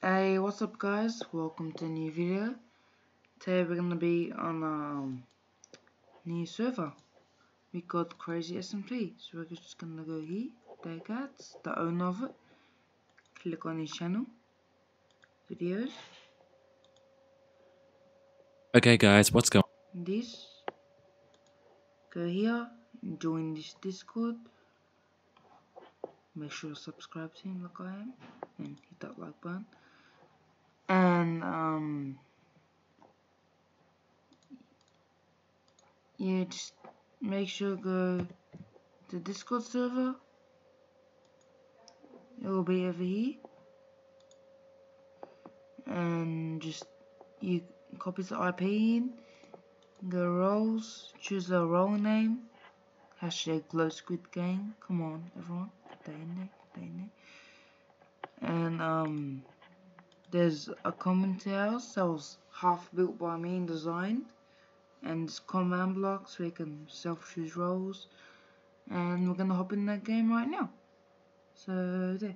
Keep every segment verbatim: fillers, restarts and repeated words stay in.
Hey, what's up guys, welcome to a new video. Today we're gonna be on a new server. We got Crazy S M P, so we're just gonna go here, Dakatz, the owner of it. Click on his channel, videos. Okay guys, what's going on? This, go here, join this Discord. Make sure to subscribe to him like I am, and hit that like button. And um yeah, just make sure to go to Discord server. It will be over here, and just you copy the I P in, go roles, choose a role name, hashtag Glow Squid gang. Come on everyone, stay in there, stay in there. And um there's a common tower that was half built by me and designed, and it's command blocks so you can self choose roles, and we're gonna hop in that game right now. So there.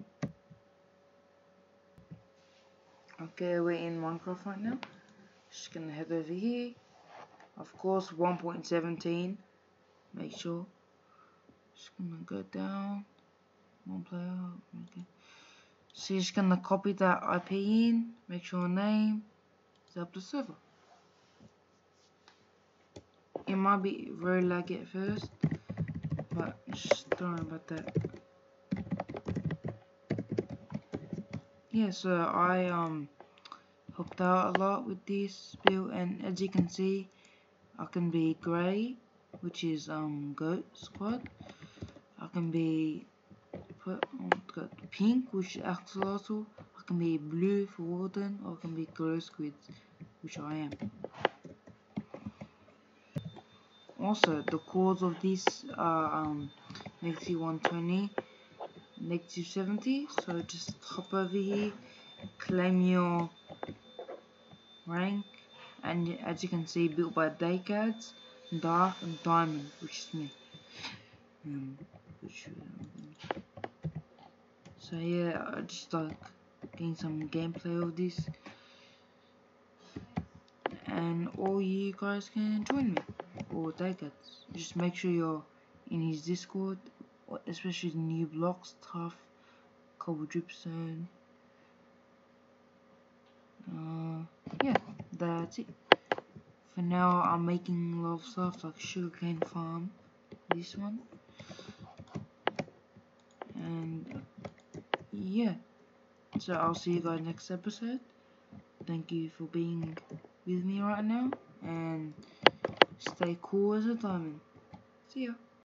Okay, we're in Minecraft right now. Just gonna head over here. Of course, one point seventeen. Make sure. Just gonna go down. One player. Okay. So you're just gonna copy that I P in, make sure your name is up the server. It might be very laggy at first, but just don't worry about that. Yeah, so I um helped out a lot with this build, and as you can see, I can be grey, which is um Glow Squid. I can be put got pink, which is Axolotl. I can be blue for Warden, or I can be Glow Squid, which I am. Also, the cores of this are um, negative one twenty, negative seventy. So just hop over here, claim your rank, and as you can see, built by Dakatz, Dark, and Diamond, which is me. Um, which, um, So yeah, I just like getting some gameplay of this, and all you guys can join me or Dakatz. Just make sure you're in his Discord, especially the new blocks, tough, cobble dripstone. Uh, yeah, that's it. For now, I'm making a lot of stuff like sugarcane farm, this one, and. Yeah, so I'll see you guys next episode. Thank you for being with me right now, and stay cool as a diamond. See ya.